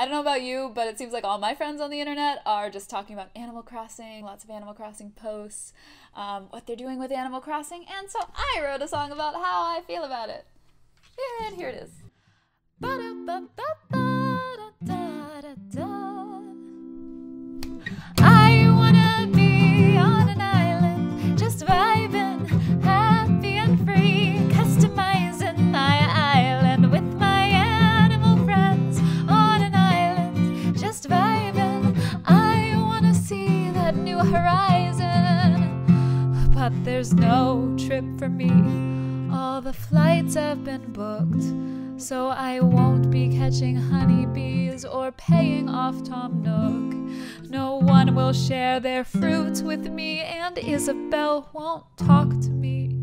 I don't know about you, but it seems like all my friends on the internet are just talking about Animal Crossing, lots of Animal Crossing posts, what they're doing with Animal Crossing, and so I wrote a song about how I feel about it. And here it is. I wanna be on an island, just vibing, happy and free, customizing my island with my animal friends. On an island, just vibing, I wanna see that new horizon. But there's no trip for me, all the flights have been booked, so I won't be catching honeybees or paying off Tom Nook. No one will share their fruits with me, and Isabelle won't talk to me.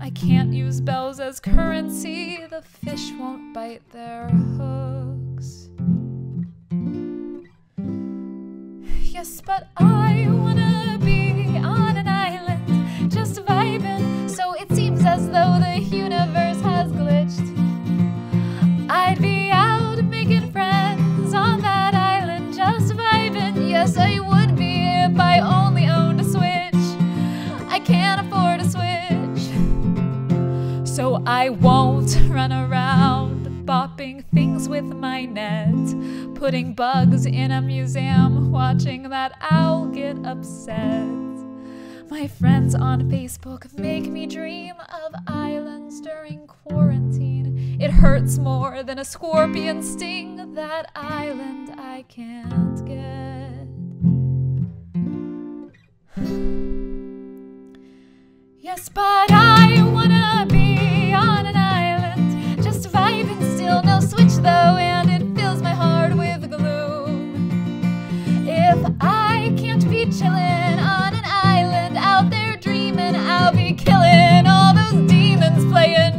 I can't use bells as currency, the fish won't bite their hooks. Yes, but I wanna be on an island, just vibing, so it seems as though the universe has glitched. I'd be out making friends on that island, just vibing. Yes, I would be if I only owned a Switch. I can't afford a Switch, so I won't run around bopping things with my net, putting bugs in a museum, watching that owl get upset. My friends on Facebook make me dream of islands during quarantine. It hurts more than a scorpion sting, that island I can't get. Yes, but I wanna be on an island, just vibing still, no Switch though, and it fills my heart with gloom. If I can't be chillin' on an island, out there dreamin', I'll be killin' all those demons playin'.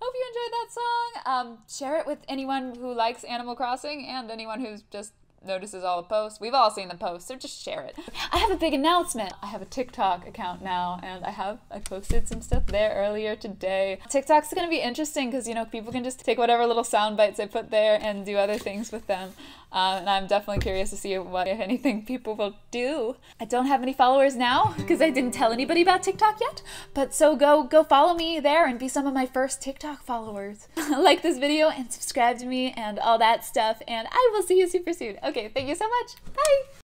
Hope you enjoyed that song. Share it with anyone who likes Animal Crossing and anyone who just notices all the posts. We've all seen the posts, so just share it. I have a big announcement. I have a TikTok account now, and I posted some stuff there earlier today. TikTok's gonna be interesting because, you know, people can just take whatever little sound bites I put there and do other things with them. And I'm definitely curious to see what, if anything, people will do. I don't have any followers now because I didn't tell anybody about TikTok yet, but so go follow me there and be some of my first TikTok followers. Like this video and subscribe to me and all that stuff, and I will see you super soon. Okay, thank you so much. Bye!